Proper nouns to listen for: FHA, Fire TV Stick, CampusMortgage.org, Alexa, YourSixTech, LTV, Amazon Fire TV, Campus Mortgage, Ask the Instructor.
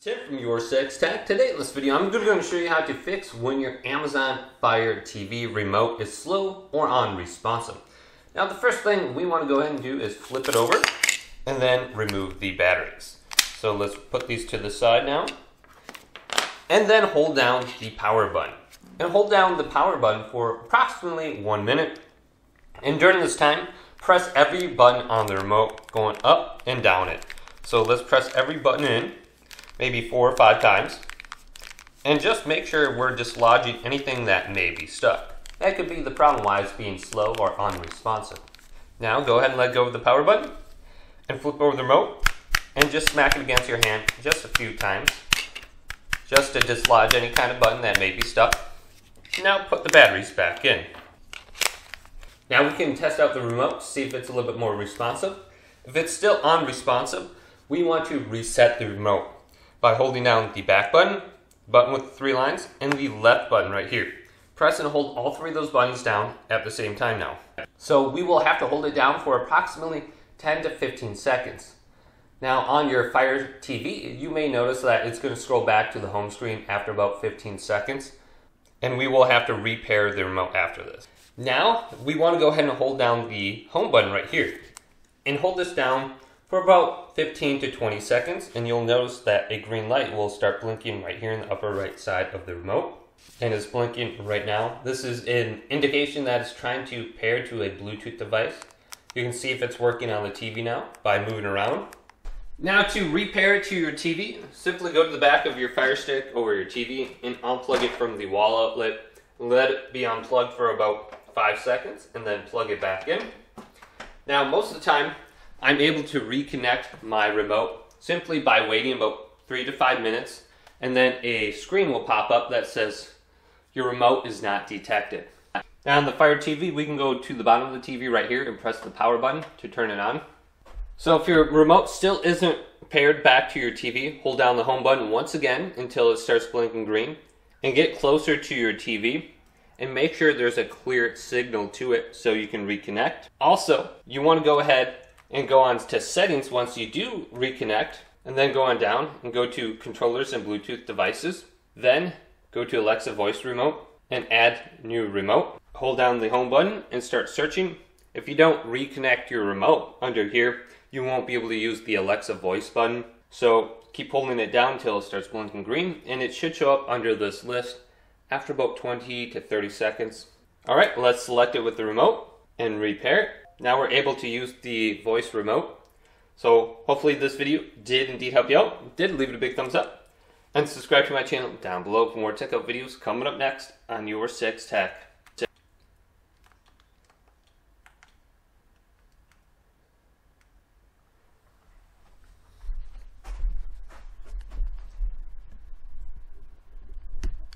Tip from YourSixTech. Today in this video I'm going to show you how to fix when your Amazon Fire TV remote is slow or unresponsive. Now the first thing we want to go ahead and do is flip it over and then remove the batteries. So let's put these to the side now and then hold down the power button. And hold down the power button for approximately 1 minute, and during this time press every button on the remote going up and down it. So let's press every button in, maybe 4 or 5 times, and just make sure we're dislodging anything that may be stuck. That could be the problem why it's being slow or unresponsive. Now go ahead and let go of the power button and flip over the remote and just smack it against your hand just a few times, just to dislodge any kind of button that may be stuck. Now put the batteries back in. Now we can test out the remote to see if it's a little bit more responsive. If it's still unresponsive, we want to reset the remote by holding down the back button with the 3 lines, and the left button right here. Press and hold all 3 of those buttons down at the same time now. So we will have to hold it down for approximately 10 to 15 seconds. Now on your Fire TV, you may notice that it's going to scroll back to the home screen after about 15 seconds, and we will have to repair the remote after this. Now we want to go ahead and hold down the home button right here and hold this down for about 15 to 20 seconds, and you'll notice that a green light will start blinking right here in the upper right side of the remote, and it's blinking right now. This is an indication that it's trying to pair to a Bluetooth device. You can see if it's working on the TV now by moving around. Now to repair it to your TV, simply go to the back of your Fire Stick over your TV and unplug it from the wall outlet. Let it be unplugged for about 5 seconds and then plug it back in. Now most of the time I'm able to reconnect my remote simply by waiting about 3 to 5 minutes, and then a screen will pop up that says your remote is not detected. Now on the Fire TV, we can go to the bottom of the TV right here and press the power button to turn it on. So if your remote still isn't paired back to your TV, hold down the home button once again until it starts blinking green, and get closer to your TV and make sure there's a clear signal to it so you can reconnect. Also, you want to go ahead and go on to settings once you do reconnect, and then go on down and go to controllers and Bluetooth devices. Then go to Alexa voice remote and add new remote. Hold down the home button and start searching. If you don't reconnect your remote under here, you won't be able to use the Alexa voice button. So keep holding it down until it starts blinking green, and it should show up under this list after about 20 to 30 seconds. All right, let's select it with the remote and repair it. Now we're able to use the voice remote. So hopefully this video did indeed help you out. Did, leave it a big thumbs up. And subscribe to my channel down below for more tech help videos coming up next on YourSixTech.